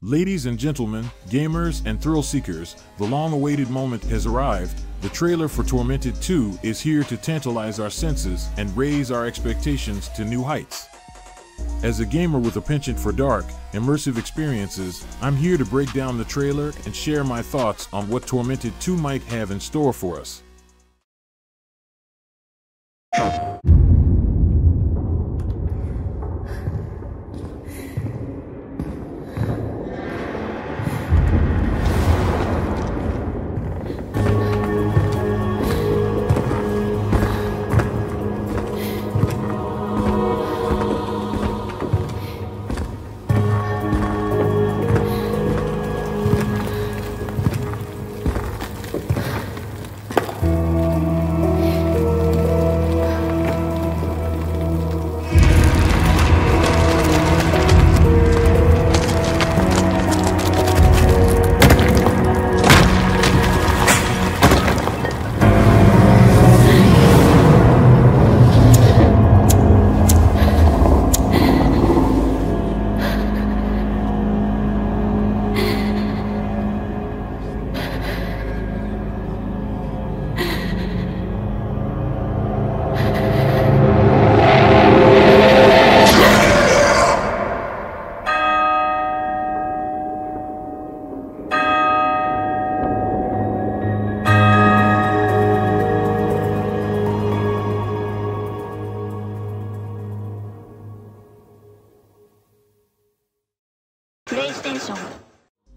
Ladies and gentlemen, gamers and thrill seekers, the long-awaited moment has arrived. The trailer for Tormented 2 is here to tantalize our senses and raise our expectations to new heights. As a gamer with a penchant for dark, immersive experiences, I'm here to break down the trailer and share my thoughts on what Tormented 2 might have in store for us.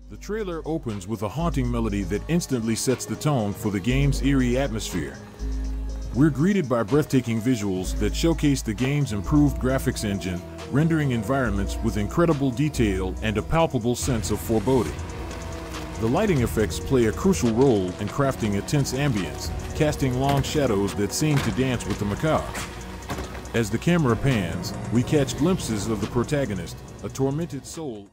The trailer opens with a haunting melody that instantly sets the tone for the game's eerie atmosphere. We're greeted by breathtaking visuals that showcase the game's improved graphics engine, rendering environments with incredible detail and a palpable sense of foreboding. The lighting effects play a crucial role in crafting a tense ambience, casting long shadows that seem to dance with the macabre. As the camera pans, we catch glimpses of the protagonist, a tormented soul.